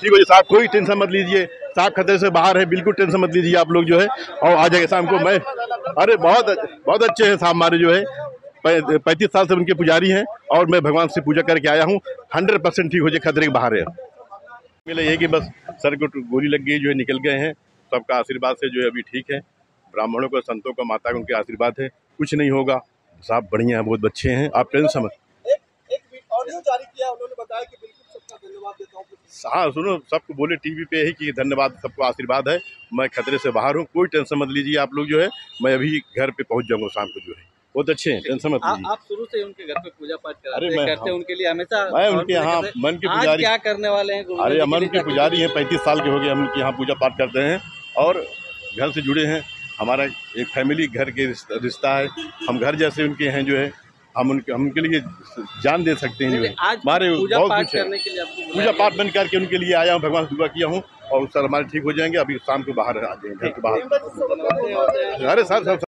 ठीक है जी साहब, कोई टेंशन मत लीजिए साहब, खतरे से बाहर है, बिल्कुल टेंशन मत लीजिए आप लोग जो है। और आ जाएगा शाम को मैं, अरे बहुत अच्छे हैं साहब हमारे जो है, 35 साल से उनके पुजारी हैं और मैं भगवान से पूजा करके आया हूँ। 100% ठीक हो जाए, खतरे के बाहर है। मिला ये कि बस सर को गोली लग गई जो है, निकल गए हैं, सबका आशीर्वाद से जो है अभी ठीक है। ब्राह्मणों को, संतों को, माता को, उनके आशीर्वाद है, कुछ नहीं होगा साहब, बढ़िया है, बहुत अच्छे हैं, आप टेंशन मत। ऑडियो जारी किया उन्होंने, बताया कि बिल्कुल सबका धन्यवाद देता हूं। हाँ सुनो, सबको बोले टीवी पे ही कि धन्यवाद, सबको आशीर्वाद है, मैं खतरे से बाहर हूँ, कोई टेंशन मत लीजिए आप लोग जो है, मैं अभी घर पे पहुँच जाऊँगा शाम को जो है। बहुत अच्छे हैं, टेंशन मत लीजिए। आप शुरू से उनके घर पे पूजा पाठ करते हैं, उनके लिए हमेशा मैं उनके यहाँ मन के पुजारी क्या करने वाले हैं। अरे अमन के पुजारी हैं, 35 साल के हो गए हम उनके यहाँ पूजा पाठ करते हैं और घर से जुड़े हैं। हमारा एक फैमिली घर के रिश्ता है, हम घर जैसे उनके हैं जो है, हम उनके उनके लिए जान दे सकते हैं जो है। हमारे बहुत कुछ है, पूजा पाठ बंद करके उनके लिए आया हूँ, भगवान से दुआ किया हूँ और सर हमारे ठीक हो जाएंगे, अभी शाम को बाहर आ जाएंगे घर के बाहर। अरे सर